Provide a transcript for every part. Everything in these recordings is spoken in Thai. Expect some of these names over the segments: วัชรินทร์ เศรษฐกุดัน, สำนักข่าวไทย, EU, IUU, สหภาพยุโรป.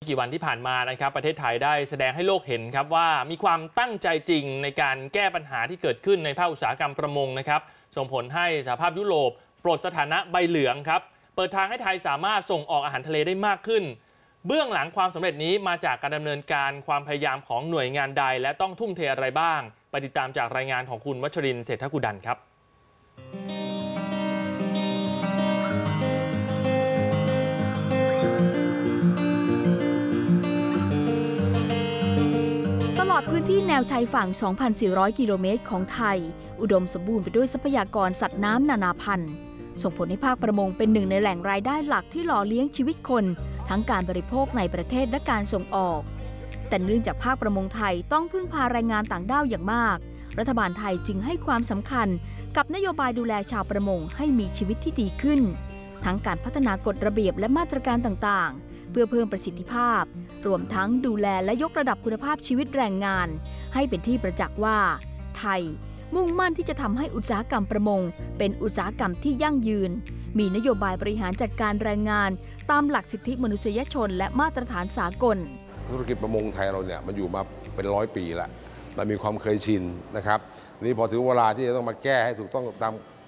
กี่วันที่ผ่านมานะครับประเทศไทยได้แสดงให้โลกเห็นครับว่ามีความตั้งใจจริงในการแก้ปัญหาที่เกิดขึ้นในภาคอุตสาหกรรมประมงนะครับส่งผลให้สหภาพยุโรปปลดสถานะใบเหลืองครับเปิดทางให้ไทยสามารถส่งออกอาหารทะเลได้มากขึ้นเบื้องหลังความสำเร็จนี้มาจากการดำเนินการความพยายามของหน่วยงานใดและต้องทุ่มเทอะไรบ้างไปติดตามจากรายงานของคุณวัชรินทร์ เศรษฐกุดันครับพื้นที่แนวชายฝั่ง 2,400 กิโลเมตรของไทยอุดมสมบูรณ์ไปด้วยทรัพยากรสัตว์น้ำนานาพันธุ์ส่งผลให้ภาคประมงเป็นหนึ่งในแหล่งรายได้หลักที่หล่อเลี้ยงชีวิตคนทั้งการบริโภคในประเทศและการส่งออกแต่เนื่องจากภาคประมงไทยต้องพึ่งพาแรงงานต่างด้าวอย่างมากรัฐบาลไทยจึงให้ความสำคัญกับนโยบายดูแลชาวประมงให้มีชีวิตที่ดีขึ้นทั้งการพัฒนากฎระเบียบและมาตรการต่างๆเพื่อเพิ่มประสิทธิภาพรวมทั้งดูแลและยกระดับคุณภาพชีวิตแรงงานให้เป็นที่ประจักษ์ว่าไทยมุ่งมั่นที่จะทำให้อุตสาหกรรมประมงเป็นอุตสาหกรรมที่ยั่งยืนมีนโยบายบริหารจัดการแรงงานตามหลักสิทธิมนุษยชนและมาตรฐานสากลธุรกิจประมงไทยเราเนี่ยมันอยู่มาเป็นร้อยปีละเรามีความเคยชินนะครับนี่พอถึงเวลาที่จะต้องมาแก้ให้ถูกต้อง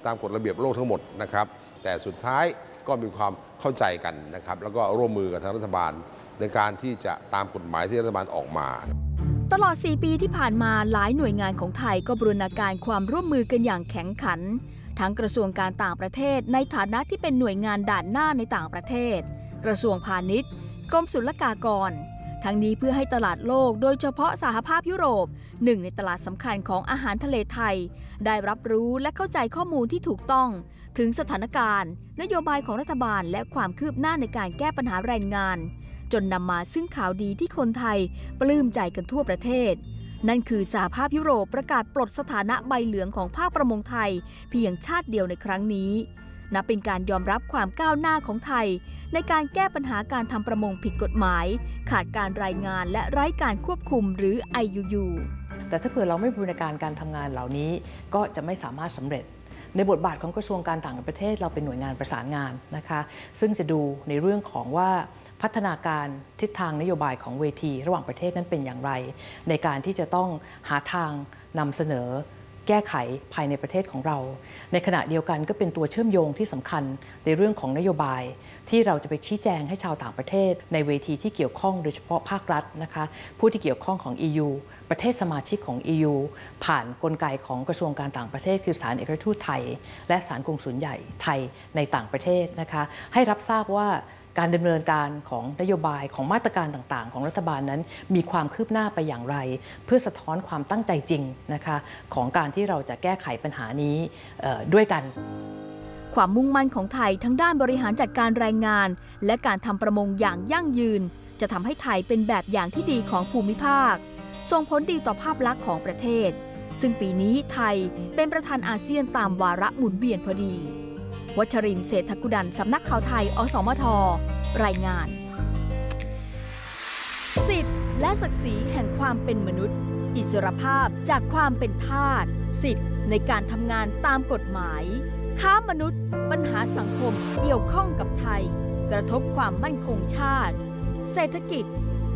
ตามกฎระเบียบโลกทั้งหมดนะครับแต่สุดท้ายก็มีความเข้าใจกันนะครับแล้วก็ร่วมมือกับทางรัฐบาลในการที่จะตามกฎหมายที่รัฐบาลออกมาตลอด4ปีที่ผ่านมาหลายหน่วยงานของไทยก็บูรณาการความร่วมมือกันอย่างแข็งขันทั้งกระทรวงการต่างประเทศในฐานะที่เป็นหน่วยงานด่านหน้าในต่างประเทศกระทรวงพาณิชย์กรมศุลกากรทั้งนี้เพื่อให้ตลาดโลกโดยเฉพาะสหภาพยุโรปหนึ่งในตลาดสำคัญของอาหารทะเลไทยได้รับรู้และเข้าใจข้อมูลที่ถูกต้องถึงสถานการณ์นโยบายของรัฐบาลและความคืบหน้าในการแก้ปัญหาแรงงานจนนำมาซึ่งข่าวดีที่คนไทยปลื้มใจกันทั่วประเทศนั่นคือสหภาพยุโรปประกาศปลดสถานะใบเหลืองของภาคประมงไทยเพียงชาติเดียวในครั้งนี้นับเป็นการยอมรับความก้าวหน้าของไทยในการแก้ปัญหาการทำประมงผิดกฎหมายขาดการรายงานและไร้การควบคุมหรือ IUU แต่ถ้าเผื่อเราไม่บูรณาการการทำงานเหล่านี้ก็จะไม่สามารถสำเร็จในบทบาทของกระทรวงการต่างประเทศเราเป็นหน่วยงานประสานงานนะคะซึ่งจะดูในเรื่องของว่าพัฒนาการทิศทางนโยบายของเวทีระหว่างประเทศนั้นเป็นอย่างไรในการที่จะต้องหาทางนำเสนอแก้ไขภายในประเทศของเราในขณะเดียวกันก็เป็นตัวเชื่อมโยงที่สำคัญในเรื่องของนโยบายที่เราจะไปชี้แจงให้ชาวต่างประเทศในเวทีที่เกี่ยวข้องโดยเฉพาะภาครัฐนะคะผู้ที่เกี่ยวข้องของ EU ประเทศสมาชิกของ EU ผ่านกลไกของกระทรวงการต่างประเทศคือศาลเอกอัครราชทูตไทยและศาลกงสุลใหญ่ไทยในต่างประเทศนะคะให้รับทราบว่าการดำเนินการของนโยบายของมาตรการต่างๆของรัฐบาลนั้นมีความคืบหน้าไปอย่างไรเพื่อสะท้อนความตั้งใจจริงนะคะของการที่เราจะแก้ไขปัญหานี้ด้วยกันความมุ่งมั่นของไทยทั้งด้านบริหารจัดการแรงงานและการทำประมงอย่างยั่งยืนจะทำให้ไทยเป็นแบบอย่างที่ดีของภูมิภาคส่งผลดีต่อภาพลักษณ์ของประเทศซึ่งปีนี้ไทยเป็นประธานอาเซียนตามวาระหมุนเวียนพอดีวัชรินทร์ เศรษฐกุดันสำนักข่าวไทยอสมทรายงานสิทธิและศักดิ์ศรีแห่งความเป็นมนุษย์อิสรภาพจากความเป็นทาสสิทธิในการทำงานตามกฎหมายค้ามนุษย์ปัญหาสังคมเกี่ยวข้องกับไทยกระทบความมั่นคงชาติเศรษฐกิจ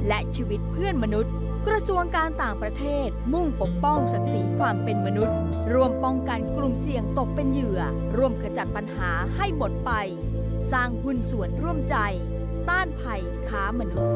และชีวิตเพื่อนมนุษย์กระทรวงการต่างประเทศมุ่งปกป้องศักดิ์ศรีความเป็นมนุษย์รวมป้องกันกลุ่มเสี่ยงตกเป็นเหยื่อร่วมขจัดปัญหาให้หมดไปสร้างหุ้นส่วนร่วมใจต้านภัยค้ามนุษย์